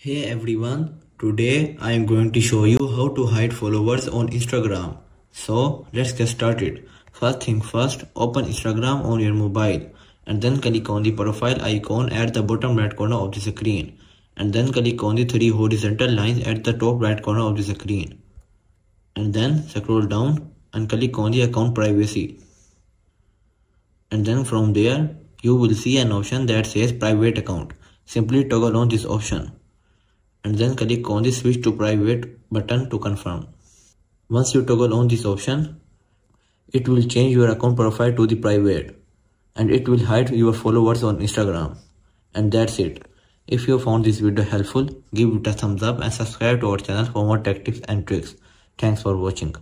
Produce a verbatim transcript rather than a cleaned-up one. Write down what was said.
Hey everyone, today I am going to show you how to hide followers on Instagram. So let's get started. First thing first, open Instagram on your mobile and then click on the profile icon at the bottom right corner of the screen and then click on the three horizontal lines at the top right corner of the screen and then scroll down and click on the account privacy and then from there you will see an option that says private account. Simply toggle on this option and then click on the switch to private button to confirm. Once you toggle on this option, it will change your account profile to the private and it will hide your followers on Instagram. And that's it. If you found this video helpful, give it a thumbs up and subscribe to our channel for more tech tips and tricks. Thanks for watching.